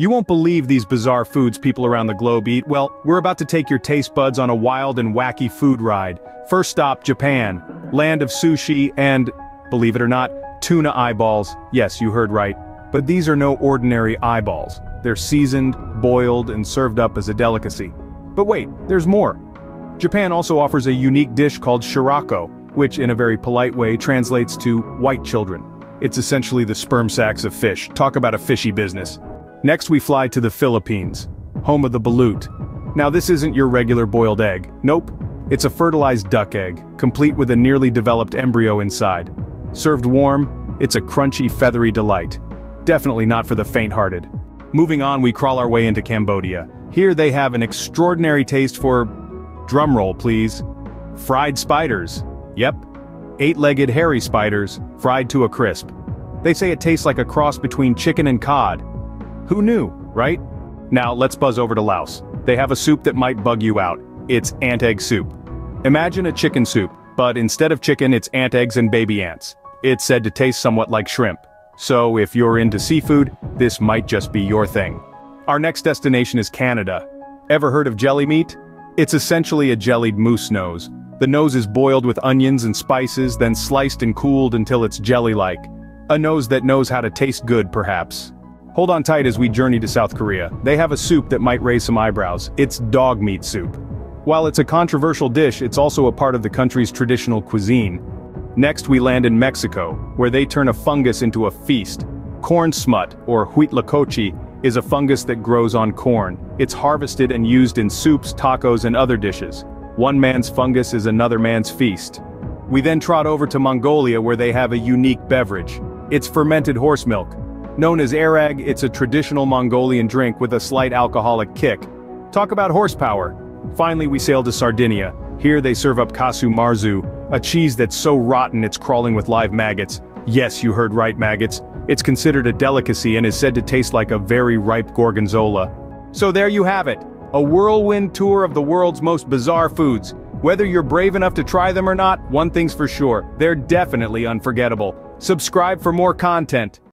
You won't believe these bizarre foods people around the globe eat. Well, we're about to take your taste buds on a wild and wacky food ride. First stop, Japan, land of sushi and, believe it or not, tuna eyeballs. Yes, you heard right. But these are no ordinary eyeballs. They're seasoned, boiled, and served up as a delicacy. But wait, there's more. Japan also offers a unique dish called Shirako, which in a very polite way translates to white children. It's essentially the sperm sacs of fish. Talk about a fishy business. Next we fly to the Philippines, home of the balut. Now this isn't your regular boiled egg. Nope. It's a fertilized duck egg, complete with a nearly developed embryo inside. Served warm, it's a crunchy, feathery delight. Definitely not for the faint-hearted. Moving on, we crawl our way into Cambodia. Here they have an extraordinary taste for, drumroll please, fried spiders. Yep, eight-legged hairy spiders, fried to a crisp. They say it tastes like a cross between chicken and cod. Who knew, right? Now let's buzz over to Laos. They have a soup that might bug you out. It's ant-egg soup. Imagine a chicken soup, but instead of chicken it's ant-eggs and baby ants. It's said to taste somewhat like shrimp. So if you're into seafood, this might just be your thing. Our next destination is Canada. Ever heard of jelly meat? It's essentially a jellied moose nose. The nose is boiled with onions and spices, then sliced and cooled until it's jelly-like. A nose that knows how to taste good, perhaps. Hold on tight as we journey to South Korea. They have a soup that might raise some eyebrows. It's dog meat soup. While it's a controversial dish, it's also a part of the country's traditional cuisine. Next we land in Mexico, where they turn a fungus into a feast. Corn smut, or Huitlacoche, is a fungus that grows on corn. It's harvested and used in soups, tacos, and other dishes. One man's fungus is another man's feast. We then trot over to Mongolia, where they have a unique beverage. It's fermented horse milk. Known as Airag, it's a traditional Mongolian drink with a slight alcoholic kick. Talk about horsepower. Finally we sail to Sardinia. Here they serve up casu marzu, a cheese that's so rotten it's crawling with live maggots. Yes, you heard right, maggots. It's considered a delicacy and is said to taste like a very ripe gorgonzola. So there you have it, a whirlwind tour of the world's most bizarre foods. Whether you're brave enough to try them or not, one thing's for sure, they're definitely unforgettable. Subscribe for more content.